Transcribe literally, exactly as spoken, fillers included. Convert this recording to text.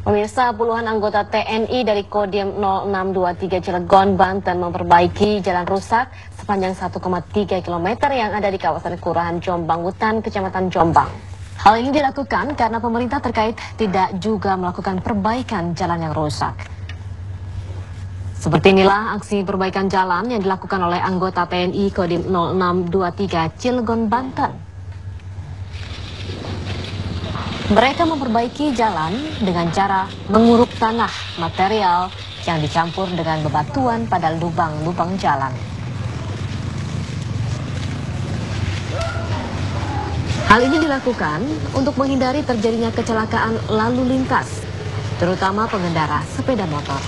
Pemirsa, puluhan anggota T N I dari Kodim nol enam dua tiga Cilegon, Banten memperbaiki jalan rusak sepanjang satu koma tiga kilometer yang ada di kawasan Kelurahan Jombang Utan, Kecamatan Jombang. Hal ini dilakukan karena pemerintah terkait tidak juga melakukan perbaikan jalan yang rusak. Seperti inilah aksi perbaikan jalan yang dilakukan oleh anggota T N I Kodim nol enam dua tiga Cilegon, Banten. Mereka memperbaiki jalan dengan cara menguruk tanah material yang dicampur dengan bebatuan pada lubang-lubang jalan. Hal ini dilakukan untuk menghindari terjadinya kecelakaan lalu lintas, terutama pengendara sepeda motor.